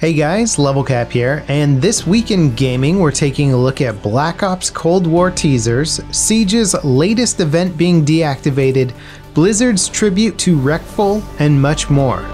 Hey guys, Levelcap here, and this week in gaming we're taking a look at Black Ops Cold War teasers, Siege's latest event being deactivated, Blizzard's tribute to Reckful, and much more.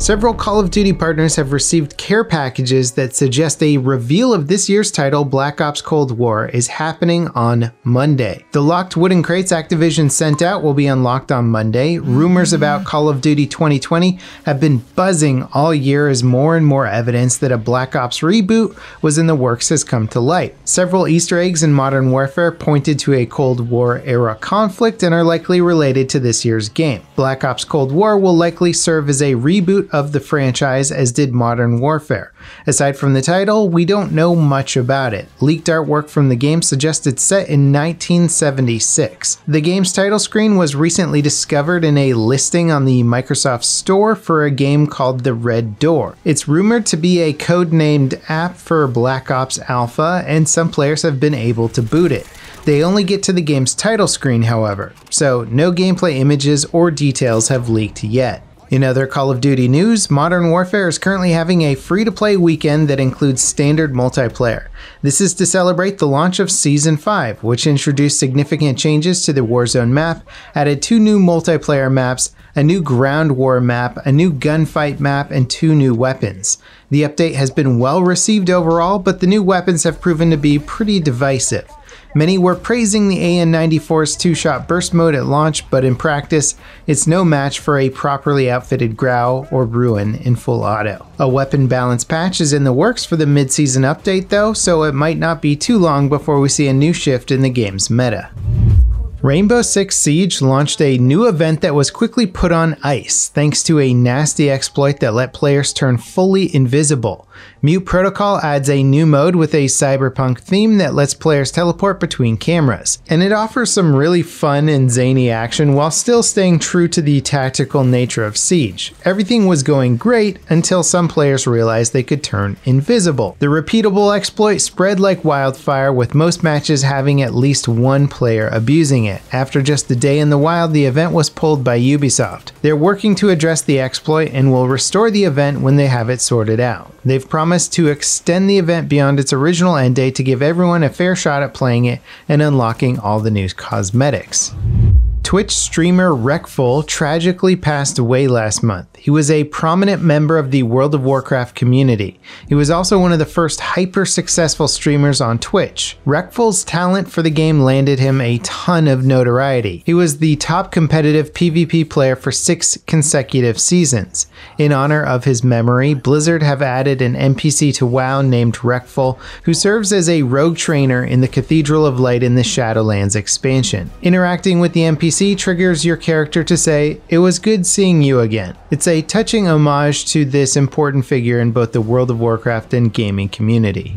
Several Call of Duty partners have received care packages that suggest a reveal of this year's title, Black Ops Cold War, is happening on Monday. The locked wooden crates Activision sent out will be unlocked on Monday. Rumors about Call of Duty 2020 have been buzzing all year as more and more evidence that a Black Ops reboot was in the works has come to light. Several Easter eggs in Modern Warfare pointed to a Cold War era conflict and are likely related to this year's game. Black Ops Cold War will likely serve as a reboot of the franchise, as did Modern Warfare. Aside from the title, we don't know much about it. Leaked artwork from the game suggests it's set in 1976. The game's title screen was recently discovered in a listing on the Microsoft Store for a game called The Red Door. It's rumored to be a codenamed app for Black Ops Alpha, and some players have been able to boot it. They only get to the game's title screen, however, so no gameplay images or details have leaked yet. In other Call of Duty news, Modern Warfare is currently having a free-to-play weekend that includes standard multiplayer. This is to celebrate the launch of Season 5, which introduced significant changes to the Warzone map, added two new multiplayer maps, a new ground war map, a new gunfight map, and two new weapons. The update has been well received overall, but the new weapons have proven to be pretty divisive. Many were praising the AN-94's two-shot burst mode at launch, but in practice, it's no match for a properly outfitted Grau or Bruen in full auto. A weapon balance patch is in the works for the mid-season update though, so it might not be too long before we see a new shift in the game's meta. Rainbow Six Siege launched a new event that was quickly put on ice, thanks to a nasty exploit that let players turn fully invisible. Mute Protocol adds a new mode with a cyberpunk theme that lets players teleport between cameras, and it offers some really fun and zany action while still staying true to the tactical nature of Siege. Everything was going great until some players realized they could turn invisible. The repeatable exploit spread like wildfire, with most matches having at least one player abusing it. After just a day in the wild, the event was pulled by Ubisoft. They're working to address the exploit and will restore the event when they have it sorted out. They've promised to extend the event beyond its original end date to give everyone a fair shot at playing it and unlocking all the new cosmetics. Twitch streamer Reckful tragically passed away last month. He was a prominent member of the World of Warcraft community. He was also one of the first hyper-successful streamers on Twitch. Reckful's talent for the game landed him a ton of notoriety. He was the top competitive PvP player for 6 consecutive seasons. In honor of his memory, Blizzard have added an NPC to WoW named Reckful, who serves as a rogue trainer in the Cathedral of Light in the Shadowlands expansion. Interacting with the NPC triggers your character to say, "It was good seeing you again." It's a touching homage to this important figure in both the World of Warcraft and gaming community.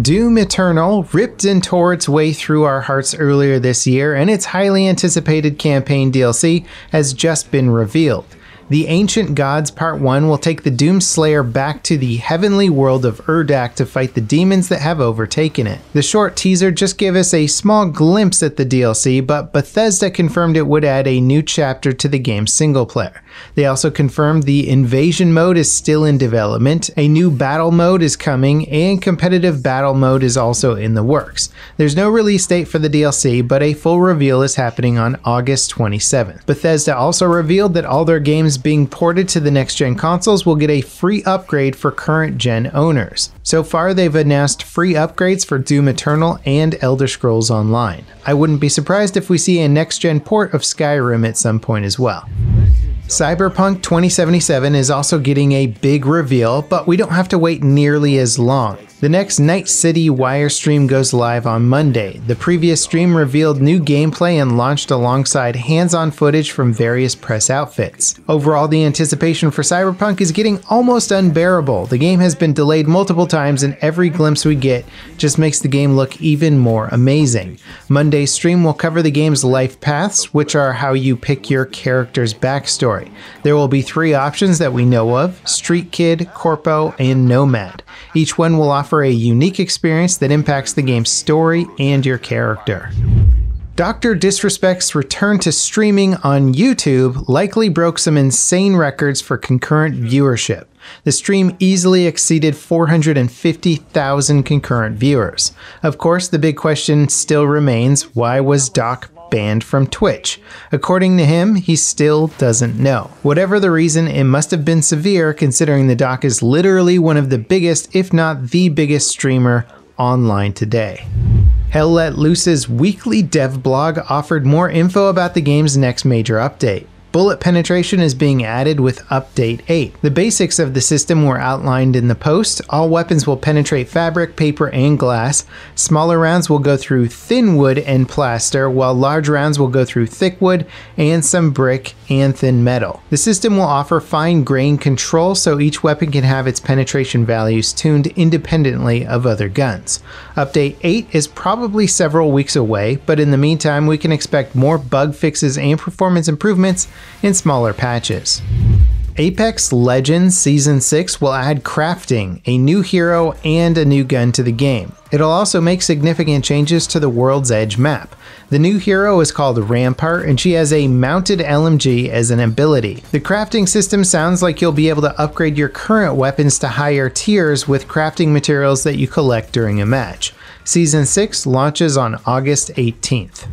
Doom Eternal ripped and tore its way through our hearts earlier this year, and its highly anticipated campaign DLC has just been revealed. The Ancient Gods Part 1 will take the Doom Slayer back to the heavenly world of Urdak to fight the demons that have overtaken it. The short teaser just gave us a small glimpse at the DLC, but Bethesda confirmed it would add a new chapter to the game's single player. They also confirmed the invasion mode is still in development, a new battle mode is coming, and competitive battle mode is also in the works. There's no release date for the DLC, but a full reveal is happening on August 27th. Bethesda also revealed that all their games being ported to the next-gen consoles will get a free upgrade for current-gen owners. So far, they've announced free upgrades for Doom Eternal and Elder Scrolls Online. I wouldn't be surprised if we see a next-gen port of Skyrim at some point as well. Cyberpunk 2077 is also getting a big reveal, but we don't have to wait nearly as long. The next Night City Wire stream goes live on Monday. The previous stream revealed new gameplay and launched alongside hands-on footage from various press outfits. Overall, the anticipation for Cyberpunk is getting almost unbearable. The game has been delayed multiple times, and every glimpse we get just makes the game look even more amazing. Monday's stream will cover the game's life paths, which are how you pick your character's backstory. There will be 3 options that we know of: Street Kid, Corpo, and Nomad. Each one will offer a unique experience that impacts the game's story and your character. Dr. Disrespect's return to streaming on YouTube likely broke some insane records for concurrent viewership. The stream easily exceeded 450,000 concurrent viewers. Of course, the big question still remains, why was Doc banned from Twitch? According to him, he still doesn't know. Whatever the reason, it must have been severe considering the Doc is literally one of the biggest, if not the biggest streamer online today. Hell Let Loose's weekly dev blog offered more info about the game's next major update. Bullet penetration is being added with Update 8. The basics of the system were outlined in the post. All weapons will penetrate fabric, paper, and glass. Smaller rounds will go through thin wood and plaster, while large rounds will go through thick wood and some brick and thin metal. The system will offer fine-grained control so each weapon can have its penetration values tuned independently of other guns. Update 8 is probably several weeks away, but in the meantime we can expect more bug fixes and performance improvements in smaller patches. Apex Legends Season 6 will add crafting, a new hero, and a new gun to the game. It'll also make significant changes to the World's Edge map. The new hero is called Rampart, and she has a mounted LMG as an ability. The crafting system sounds like you'll be able to upgrade your current weapons to higher tiers with crafting materials that you collect during a match. Season 6 launches on August 18th.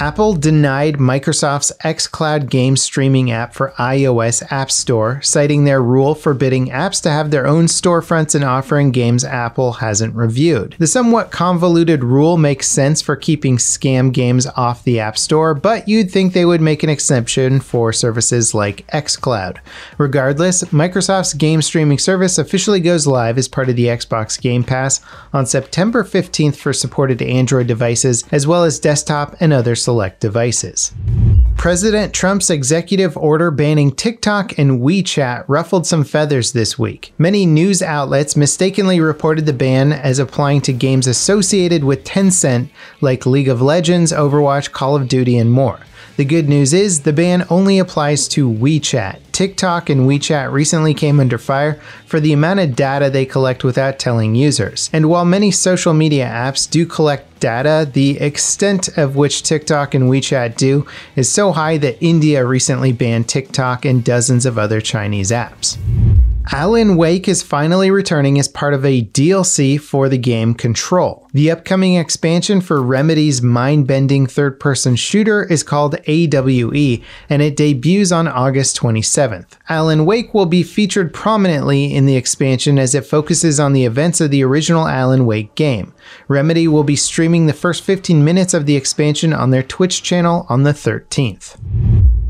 Apple denied Microsoft's xCloud game streaming app for iOS App Store, citing their rule forbidding apps to have their own storefronts and offering games Apple hasn't reviewed. The somewhat convoluted rule makes sense for keeping scam games off the App Store, but you'd think they would make an exception for services like xCloud. Regardless, Microsoft's game streaming service officially goes live as part of the Xbox Game Pass on September 15th for supported Android devices, as well as desktop and other select devices. President Trump's executive order banning TikTok and WeChat ruffled some feathers this week. Many news outlets mistakenly reported the ban as applying to games associated with Tencent, like League of Legends, Overwatch, Call of Duty, and more. The good news is the ban only applies to WeChat. TikTok and WeChat recently came under fire for the amount of data they collect without telling users. And while many social media apps do collect data, the extent of which TikTok and WeChat do is so high that India recently banned TikTok and dozens of other Chinese apps. Alan Wake is finally returning as part of a DLC for the game Control. The upcoming expansion for Remedy's mind-bending third-person shooter is called AWE, and it debuts on August 27th. Alan Wake will be featured prominently in the expansion as it focuses on the events of the original Alan Wake game. Remedy will be streaming the first 15 minutes of the expansion on their Twitch channel on the 13th.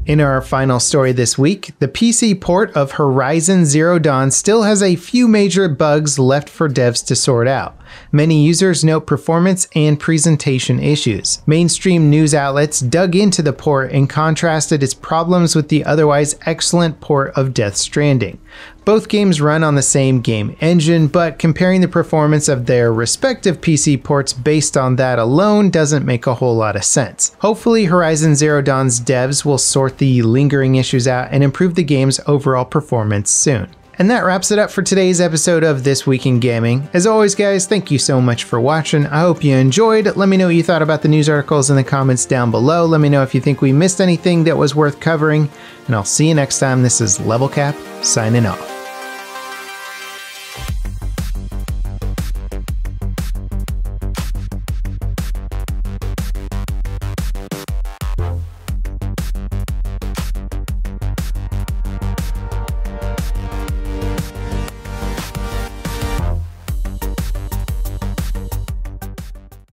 In our final story this week, the PC port of Horizon Zero Dawn still has a few major bugs left for devs to sort out. Many users note performance and presentation issues. Mainstream news outlets dug into the port and contrasted its problems with the otherwise excellent port of Death Stranding. Both games run on the same game engine, but comparing the performance of their respective PC ports based on that alone doesn't make a whole lot of sense. Hopefully, Horizon Zero Dawn's devs will sort the lingering issues out and improve the game's overall performance soon. And that wraps it up for today's episode of This Week in Gaming. As always, guys, thank you so much for watching. I hope you enjoyed. Let me know what you thought about the news articles in the comments down below. Let me know if you think we missed anything that was worth covering. And I'll see you next time. This is Levelcap, signing off.